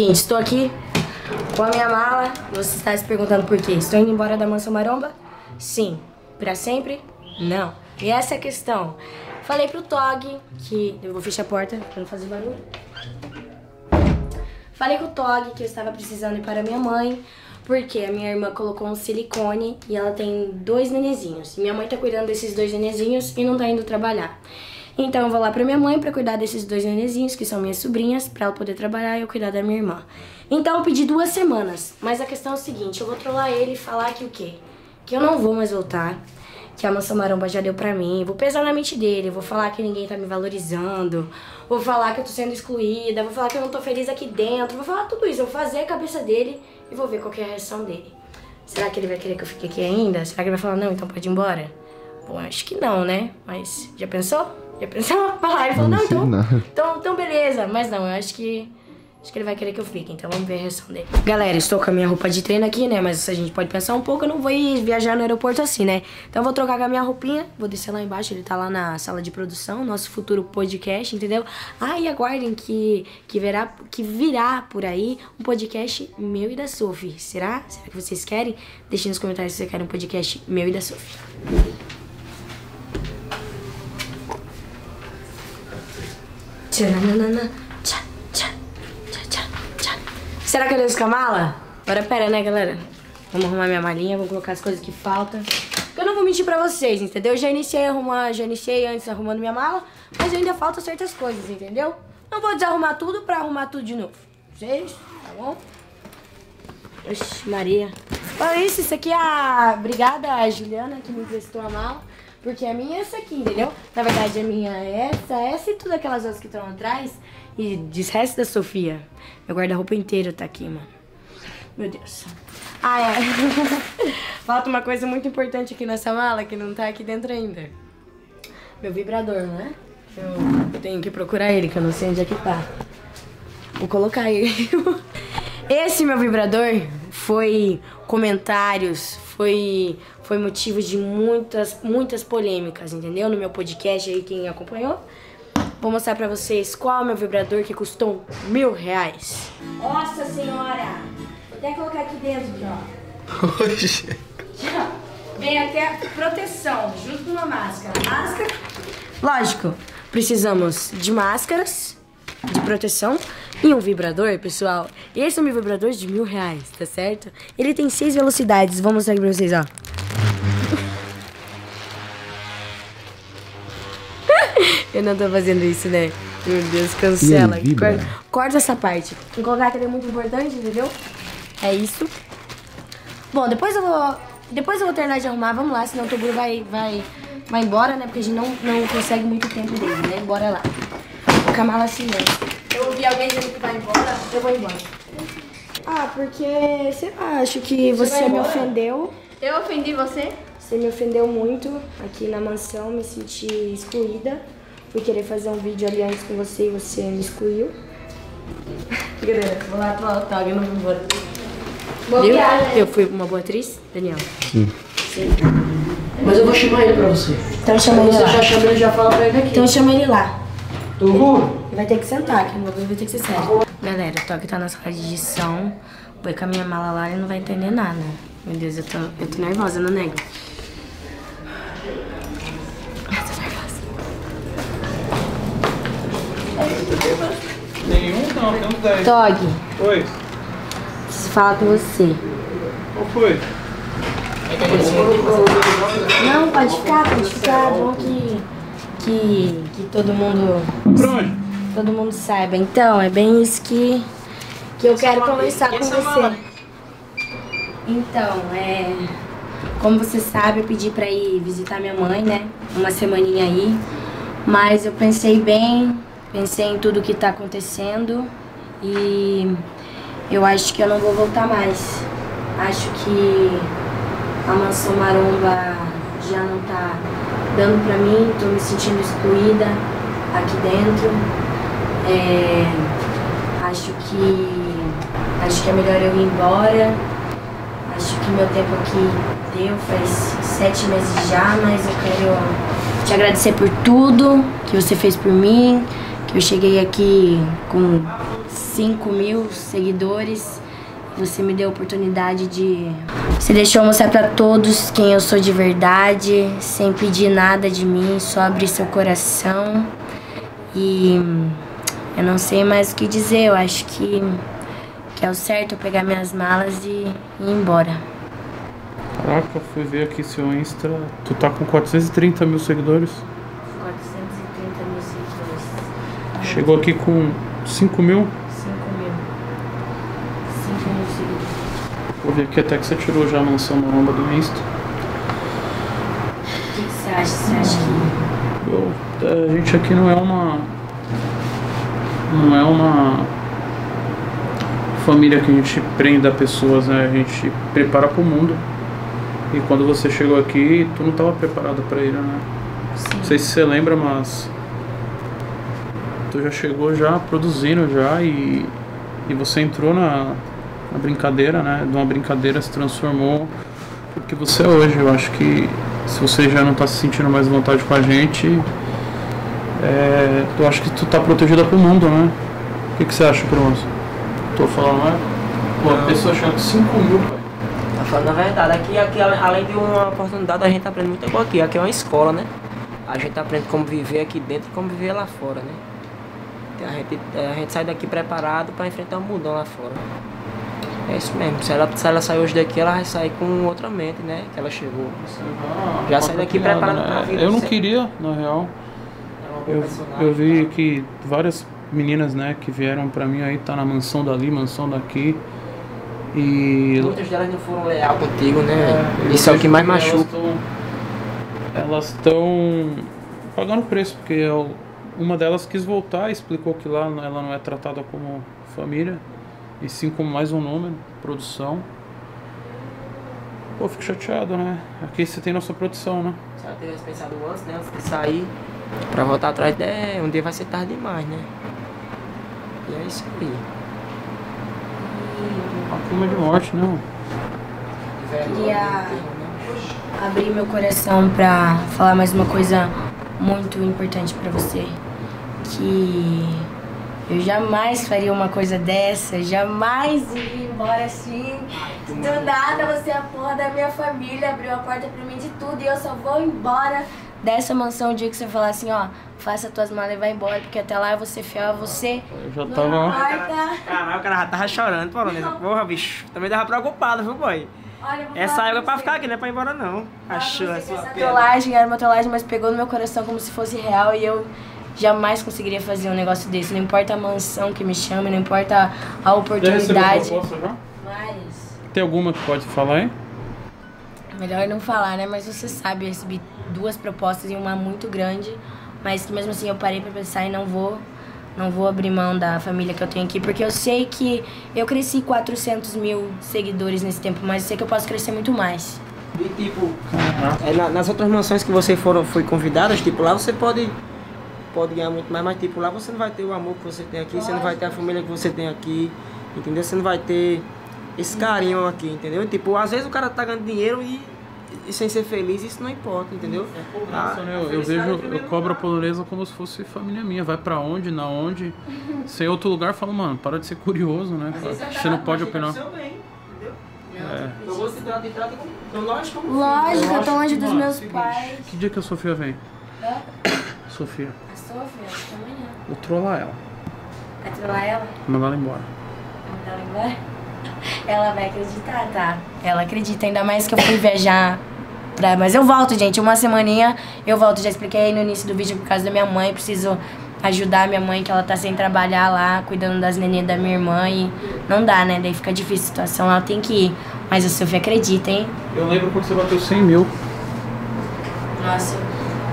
seguinte, estou aqui com a minha mala. Você está se perguntando por quê? Estou indo embora da Mansão Maromba? Sim. Para sempre? Não. E essa é a questão. Falei pro Tog que... Eu vou fechar a porta para não fazer barulho. Falei com o Tog que eu estava precisando ir para minha mãe, porque a minha irmã colocou um silicone e ela tem 2 nenezinhos. Minha mãe tá cuidando desses 2 nenezinhos e não tá indo trabalhar. Então eu vou lá pra minha mãe pra cuidar desses 2 nenezinhos, que são minhas sobrinhas, pra ela poder trabalhar e eu cuidar da minha irmã. Então eu pedi 2 semanas, mas a questão é o seguinte, eu vou trollar ele e falar que o quê? Que eu não vou mais voltar, que a Mansão Maromba já deu pra mim, vou pesar na mente dele, vou falar que ninguém tá me valorizando, vou falar que eu tô sendo excluída, vou falar que eu não tô feliz aqui dentro, vou falar tudo isso, eu vou fazer a cabeça dele e vou ver qual que é a reação dele. Será que ele vai querer que eu fique aqui ainda? Será que ele vai falar, não, então pode ir embora? Bom, acho que não, né? Mas já pensou? Já pensou? Falar, ele falou, não, então beleza. Mas não, eu acho que ele vai querer que eu fique, então vamos ver a reação dele. Galera, estou com a minha roupa de treino aqui, né? Mas a gente pode pensar um pouco, eu não vou ir viajar no aeroporto assim, né? Então eu vou trocar com a minha roupinha, vou descer lá embaixo, ele tá lá na sala de produção, nosso futuro podcast, entendeu? Ah, e aguardem que virá por aí um podcast meu e da Sophie. Será? Será que vocês querem? Deixem nos comentários se vocês querem um podcast meu e da Sophie. Tchananana. Será que eu desço com a mala? Agora pera, né, galera? Vamos arrumar minha malinha, vou colocar as coisas que faltam. Eu não vou mentir pra vocês, entendeu? Eu já iniciei antes arrumando minha mala, mas ainda faltam certas coisas, entendeu? Não vou desarrumar tudo pra arrumar tudo de novo. Vocês, tá bom? Oxi, Maria. Olha isso, isso aqui é a... Obrigada a Juliana que me emprestou a mala, porque a minha é essa aqui, entendeu? Na verdade, a minha é essa e todas aquelas outras que estão atrás. E desresto da Sofia. Meu guarda-roupa inteiro tá aqui, mano. Meu Deus. Ah, é. Falta uma coisa muito importante aqui nessa mala que não tá aqui dentro ainda. Meu vibrador, né? Eu tenho que procurar ele, que eu não sei onde é que tá. Vou colocar ele. Esse meu vibrador foi comentários, foi motivo de muitas polêmicas, entendeu? No meu podcast aí, quem acompanhou. Vou mostrar pra vocês qual é o meu vibrador que custou R$1000. Nossa senhora! Vou até colocar aqui dentro, ó. Oxi! Vem até proteção, junto com uma máscara. Máscara. Lógico, precisamos de máscaras, de proteção e um vibrador, pessoal. Esse é o meu vibrador de R$1000, tá certo? Ele tem 6 velocidades, vou mostrar aqui pra vocês, ó. Eu não tô fazendo isso, né? Meu Deus, cancela. Corta essa parte. Vou colocar aquele é muito importante, entendeu? É isso. Bom, depois eu vou terminar de arrumar. Vamos lá, senão o Toguro vai embora, né? Porque a gente não consegue muito tempo dele, né? Bora lá. Vou com a mala assim, né? Eu ouvi alguém dizendo que vai embora, eu vou embora. Ah, porque... Sei lá, acho que você me ofendeu. Eu ofendi você? Você me ofendeu muito aqui na mansão, me senti excluída. Fui querer fazer um vídeo ali antes com você e você me excluiu. Galera, vou lá pro Tog, eu não vou embora. Boa viagem. Eu fui uma boa atriz, Daniel? Sim. Sim. Mas eu vou chamar ele pra você. Então chama ele lá. Você já chama ele, já fala pra ele aqui. Então chama ele lá. Ele vai ter que sentar, que o bagulho vai ter que ser sério. Galera, o Tog tá na sala de edição. Vou ir com a minha mala lá e não vai entender nada. Meu Deus, eu tô nervosa, não nego. Nenhum não, tem uns 10. Tog. Oi. Preciso falar com você. Qual foi? Não, pode ficar. Bom que todo mundo... Pra onde? Todo mundo saiba. Então, é bem isso que eu quero conversar com você. Então, como você sabe, eu pedi pra ir visitar minha mãe, né? Uma semaninha aí. Mas eu pensei bem... Pensei em tudo que tá acontecendo e eu acho que eu não vou voltar mais. Acho que a Mansão Maromba já não tá dando pra mim, tô me sentindo excluída aqui dentro. Acho que é melhor eu ir embora. Acho que meu tempo aqui deu, faz 7 meses já, mas eu quero te agradecer por tudo que você fez por mim. Eu cheguei aqui com 5.000 seguidores. Você me deu a oportunidade de... Você deixou mostrar pra todos quem eu sou de verdade, sem pedir nada de mim, só abrir seu coração. E eu não sei mais o que dizer, eu acho que é o certo eu pegar minhas malas e ir embora. Caraca, eu fui ver aqui seu Insta, tu tá com 430.000 seguidores? 430.000 seguidores. Chegou aqui com 5.000? Vou ver aqui até que você tirou já a Mansão Maromba do Insta. O que você acha? Você acha que... a gente aqui não é uma... Não é uma... família que a gente prenda pessoas, né? A gente prepara pro mundo. E quando você chegou aqui, tu não tava preparado pra ir, né? Sim. Não sei se você lembra, mas... Tu já chegou já produzindo já e você entrou na... Uma brincadeira, né? De uma brincadeira se transformou o que você é hoje. Eu acho que se você já não tá se sentindo mais à vontade com a gente, eu acho que tu tá protegida pro mundo, né? O que, que você acha, Bruno? Tô falando, né? Pô, a pessoa achando 5.000, pai. Tá falando a verdade. Aqui, além de uma oportunidade, a gente aprende muita coisa aqui. Aqui é uma escola, né? A gente aprende como viver aqui dentro e como viver lá fora, né? A gente sai daqui preparado pra enfrentar um mundão lá fora. É isso mesmo, se ela sair hoje daqui, ela vai sair com outra mente, né? Que ela chegou. Já saiu daqui preparada pra vida. Eu não queria, na real. Eu vi que várias meninas, né, que vieram pra mim aí, tá na mansão dali, mansão daqui. E... muitas delas não foram leal contigo, né? Isso é o que mais machuca. Elas estão pagando preço, porque uma delas quis voltar, explicou que lá ela não é tratada como família. E sim como mais um número, produção. Pô, fico chateado, né? Aqui você tem nossa produção, né? Se ela tivesse pensado antes, né? Antes de sair, pra voltar atrás, um dia vai ser tarde demais, né? E é isso aí. Uma clima de morte, né? Eu queria abrir meu coração pra falar mais uma coisa muito importante pra você. Que... eu jamais faria uma coisa dessa, jamais iria embora assim. Do nada, você é a porra da minha família, abriu a porta pra mim de tudo e eu só vou embora dessa mansão o dia que você falar assim, ó, faça tuas malas e vai embora, porque até lá eu vou ser fiel a você. Eu já tava... Caralho, o cara já tava chorando, polonesa. Porra, bicho, também tava preocupado, viu, boy? Olha, essa água é pra ficar aqui, não é pra ir embora, não. Achou essa trollagem, era uma trollagem, mas pegou no meu coração como se fosse real e eu... jamais conseguiria fazer um negócio desse. Não importa a mansão que me chame, não importa a oportunidade. Mas... tem alguma que pode falar, hein? Melhor não falar, né? Mas você sabe, eu recebi duas propostas e uma muito grande. Mas que mesmo assim eu parei pra pensar e não vou abrir mão da família que eu tenho aqui. Porque eu sei que eu cresci 400.000 seguidores nesse tempo, mas eu sei que eu posso crescer muito mais. E tipo, nas outras mansões que você foi convidada, tipo, lá você pode ganhar muito mais, mas tipo, lá você não vai ter o amor que você tem aqui, você não vai ter a família que você tem aqui, entendeu? Você não vai ter esse carinho aqui, entendeu? Tipo, às vezes o cara tá ganhando dinheiro e sem ser feliz, isso não importa, entendeu? É pobreza, né? Eu cobro a pobreza como se fosse família minha, vai pra onde, na onde, se é outro lugar, eu falo, mano, para de ser curioso, né? Você não pode opinar. Lógico, eu tô longe dos meus pais. Que dia que a Sofia vem? Sophie. A Sophie? Acho que amanhã. Vou trollar ela. Vai trollar ela? Mandar ela embora. Mandar ela embora? Ela vai acreditar, tá? Ela acredita, ainda mais que eu fui viajar pra... Mas eu volto, gente. Uma semaninha eu volto. Já expliquei aí no início do vídeo por causa da minha mãe. Preciso ajudar a minha mãe, que ela tá sem trabalhar lá, cuidando das nenês da minha irmã. E não dá, né? Daí fica difícil a situação. Ela tem que ir. Mas a Sophie acredita, hein? Eu lembro quando você bateu 100.000. Nossa...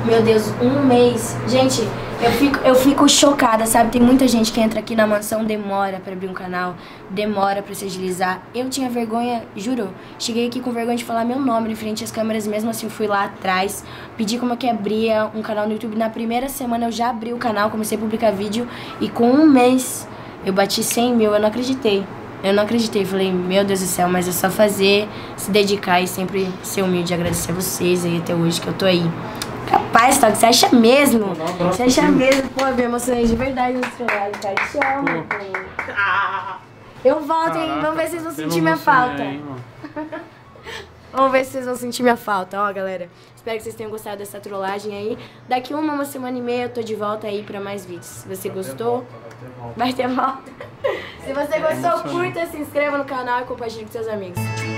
meu Deus, um mês. Gente, eu fico chocada, sabe? Tem muita gente que entra aqui na mansão, demora pra abrir um canal, demora pra se agilizar. Eu tinha vergonha, juro. Cheguei aqui com vergonha de falar meu nome em frente às câmeras, mesmo assim eu fui lá atrás, pedi como é que abria um canal no YouTube. Na primeira semana eu já abri o canal, comecei a publicar vídeo e com um mês eu bati 100.000, eu não acreditei. Eu não acreditei, falei, meu Deus do céu, mas é só fazer, se dedicar e sempre ser humilde e agradecer a vocês aí até hoje que eu tô aí. Rapaz, Tog, você acha mesmo? Você acha mesmo? Pô, eu me emocionei de verdade nesse trabalho, cara. Te amo, pô. Eu volto, hein? Vamos ver se vocês vão sentir minha falta. Vamos ver se vocês vão sentir minha falta, ó, galera. Espero que vocês tenham gostado dessa trollagem aí. Daqui uma semana e meia eu tô de volta aí pra mais vídeos. Se você gostou, vai ter volta. Se você gostou, curta, se inscreva no canal e compartilhe com seus amigos.